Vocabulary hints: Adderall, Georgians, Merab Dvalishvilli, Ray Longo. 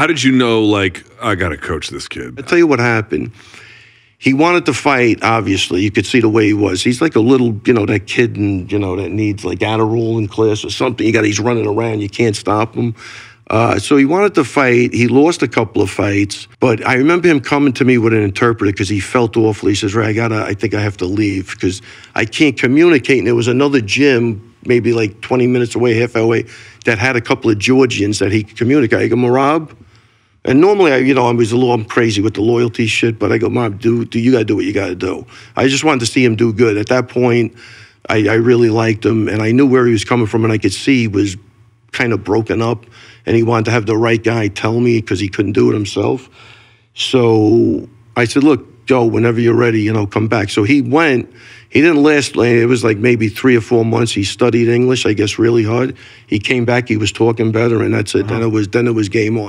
How did you know, like, I got to coach this kid? I'll tell you what happened. He wanted to fight, obviously. You could see the way he was. He's like a little, you know, that kid and, you know, that needs like Adderall in class or something. You got, he's running around. You can't stop him. So he wanted to fight. He lost a couple of fights. But I remember him coming to me with an interpreter because he felt awful. He says, Ray, I think I have to leave because I can't communicate. And there was another gym, maybe like 20 minutes away, half hour away, that had a couple of Georgians that he could communicate. I go, Merab? And normally, I'm crazy with the loyalty shit, but I go, Mom, you got to do what you got to do. I just wanted to see him do good. At that point, I really liked him, and I knew where he was coming from, and I could see he was kind of broken up, and he wanted to have the right guy tell me because he couldn't do it himself. So I said, look, Joe, whenever you're ready, you know, come back. So he went. He didn't last. It was like maybe 3 or 4 months. He studied English, I guess, really hard. He came back. He was talking better, and that's it. Then it was game on.